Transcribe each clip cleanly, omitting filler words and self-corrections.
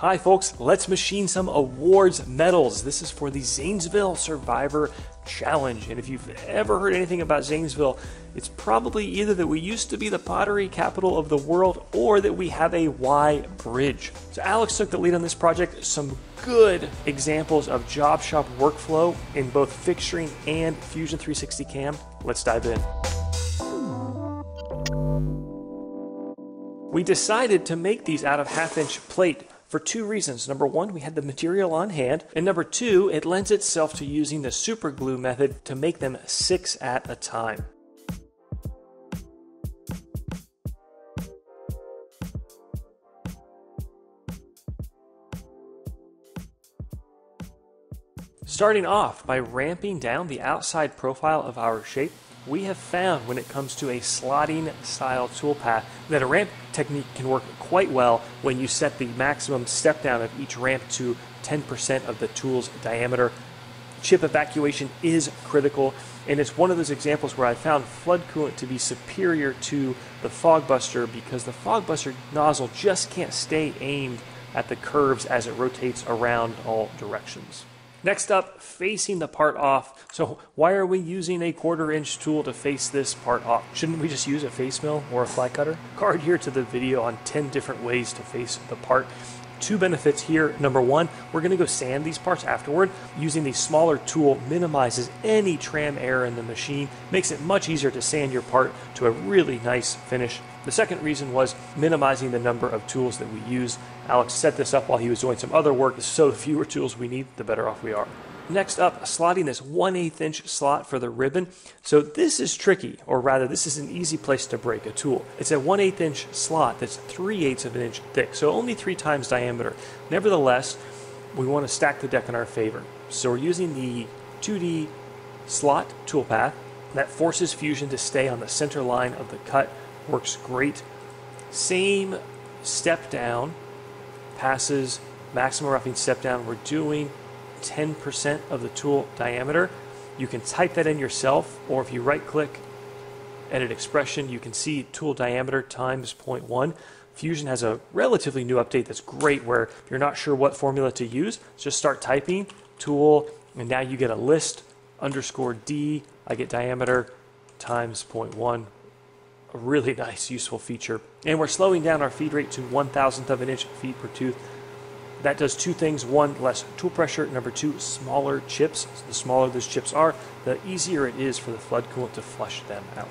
Hi folks, let's machine some awards medals. This is for the Zanesville Survivor Challenge. And if you've ever heard anything about Zanesville, it's probably either that we used to be the pottery capital of the world or that we have a Y bridge. So Alex took the lead on this project. Some good examples of job shop workflow in both fixturing and Fusion 360 cam. Let's dive in. We decided to make these out of 1/2 inch plate for two reasons. Number one, we had the material on hand, and number two, it lends itself to using the super glue method to make them 6 at a time. Starting off by ramping down the outside profile of our shape, we have found when it comes to a slotting style toolpath that a ramp technique can work quite well when you set the maximum step down of each ramp to 10% of the tool's diameter. Chip evacuation is critical, and it's one of those examples where I found flood coolant to be superior to the Fogbuster because the Fogbuster nozzle just can't stay aimed at the curves as it rotates around all directions. Next up, facing the part off. So why are we using a 1/4 inch tool to face this part off? Shouldn't we just use a face mill or a fly cutter? Card adhere to the video on 10 different ways to face the part. Two benefits here. Number one, we're gonna go sand these parts afterward. Using the smaller tool minimizes any tram error in the machine, makes it much easier to sand your part to a really nice finish. The second reason was minimizing the number of tools that we use. Alex set this up while he was doing some other work, so the fewer tools we need, the better off we are. Next up, slotting this 1/8 inch slot for the ribbon. So this is tricky, or rather this is an easy place to break a tool. It's a 1/8 inch slot that's 3/8 of an inch thick, so only 3 times diameter. Nevertheless, we want to stack the deck in our favor. So we're using the 2D slot toolpath that forces Fusion to stay on the center line of the cut. Works great. Same step down, passes maximum roughing step down. We're doing 10% of the tool diameter. You can type that in yourself, or if you right click, edit expression, you can see tool diameter times 0.1. Fusion has a relatively new update that's great where if you're not sure what formula to use, just start typing tool, and now you get a list _D, I get diameter times 0.1. A really nice, useful feature. And we're slowing down our feed rate to 1/1000 of an inch feed per tooth. That does two things. One, less tool pressure. Number two, smaller chips. So the smaller those chips are, the easier it is for the flood coolant to flush them out.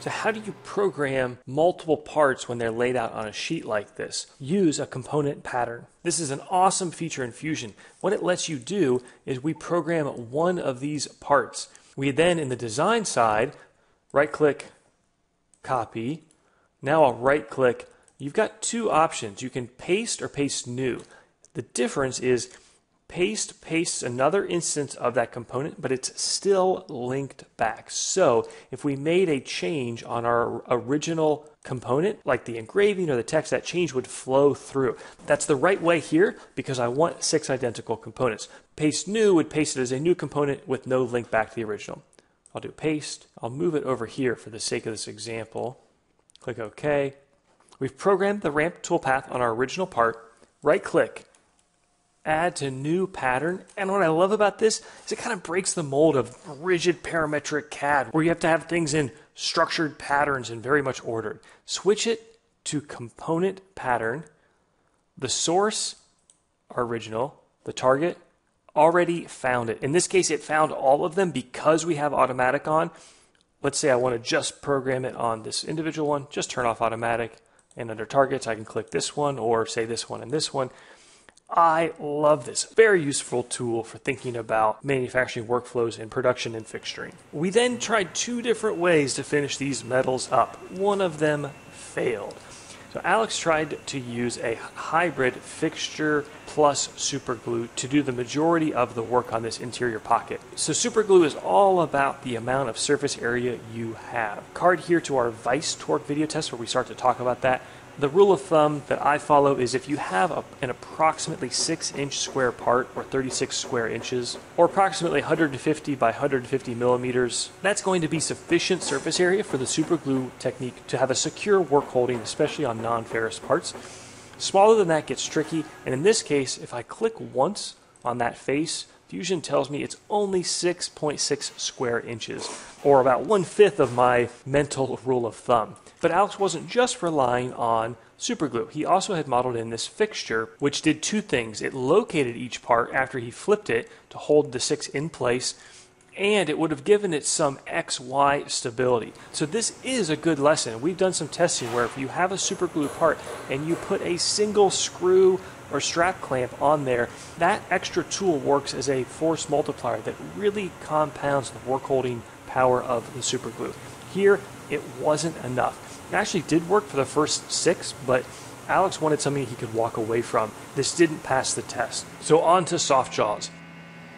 So how do you program multiple parts when they're laid out on a sheet like this? Use a component pattern. This is an awesome feature in Fusion. What it lets you do is we program one of these parts. We then, in the design side, right-click, copy. Now I'll right-click. You've got two options. You can paste or paste new. The difference is paste pastes another instance of that component, but it's still linked back. So if we made a change on our original component, like the engraving or the text, that change would flow through. That's the right way here because I want 6 identical components. Paste new would paste it as a new component with no link back to the original. I'll do paste. I'll move it over here for the sake of this example. Click OK. We've programmed the ramp toolpath on our original part. Right click, add to new pattern. And what I love about this is it kind of breaks the mold of rigid parametric CAD where you have to have things in structured patterns and very much ordered. Switch it to component pattern. The source, our original, the target, already found it. In this case, it found all of them because we have automatic on. Let's say I want to just program it on this individual one, just turn off automatic, and under targets, I can click this one or say this one and this one. I love this. Very useful tool for thinking about manufacturing workflows in production and fixturing. We then tried 2 different ways to finish these medals up. One of them failed. So Alex tried to use a hybrid fixture plus super glue to do the majority of the work on this interior pocket. So super glue is all about the amount of surface area you have. Card here to our vice torque video test where we start to talk about that. The rule of thumb that I follow is if you have an approximately 6-inch square part or 36 square inches or approximately 150 by 150 millimeters, that's going to be sufficient surface area for the super glue technique to have a secure work holding, especially on non-ferrous parts. Smaller than that gets tricky, and in this case, if I click once on that face, Fusion tells me it's only 6.6 square inches, or about 1/5 of my mental rule of thumb. But Alex wasn't just relying on superglue. He also had modeled in this fixture, which did two things. It located each part after he flipped it to hold the 6 in place, and it would have given it some XY stability. So this is a good lesson. We've done some testing where if you have a super glue part and you put a single screw or strap clamp on there, that extra tool works as a force multiplier that really compounds the work holding power of the super glue. Here, it wasn't enough. It actually did work for the first 6, but Alex wanted something he could walk away from. This didn't pass the test. So on to soft jaws.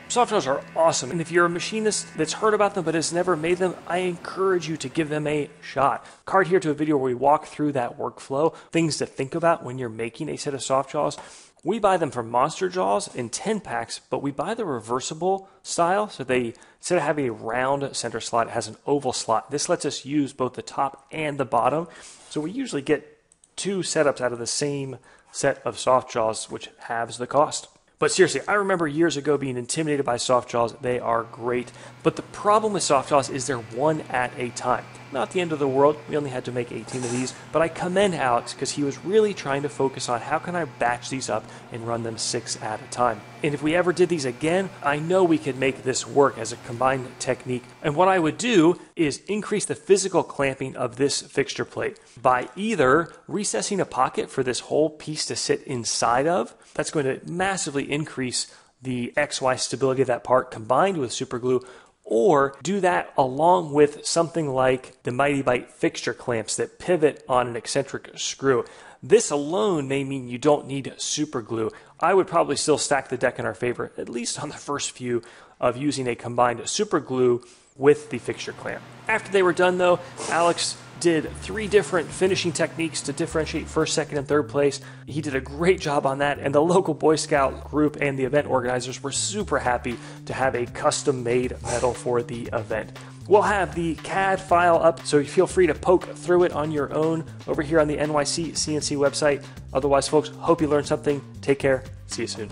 Soft jaws are awesome, and if you're a machinist that's heard about them but has never made them, I encourage you to give them a shot. Card here to a video where we walk through that workflow, things to think about when you're making a set of soft jaws. We buy them from Monster Jaws in 10 packs, but we buy the reversible style, so they, instead of having a round center slot, it has an oval slot. This lets us use both the top and the bottom, so we usually get 2 setups out of the same set of soft jaws, which halves the cost. But seriously, I remember years ago being intimidated by soft jaws. They are great. But the problem with soft jaws is they're one at a time. Not the end of the world. We only had to make 18 of these. But I commend Alex because he was really trying to focus on how can I batch these up and run them 6 at a time. And if we ever did these again, I know we could make this work as a combined technique. And what I would do is increase the physical clamping of this fixture plate by either recessing a pocket for this whole piece to sit inside of. That's going to massively increase the XY stability of that part combined with super glue, or do that along with something like the Mighty Bite fixture clamps that pivot on an eccentric screw. This alone may mean you don't need super glue. I would probably still stack the deck in our favor, at least on the first few, of using a combined super glue with the fixture clamp. After they were done though, Alex did 3 different finishing techniques to differentiate first, second, and third place. He did a great job on that, and the local Boy Scout group and the event organizers were super happy to have a custom-made medal for the event. We'll have the CAD file up, so feel free to poke through it on your own over here on the NYC CNC website. Otherwise, folks, hope you learned something. Take care. See you soon.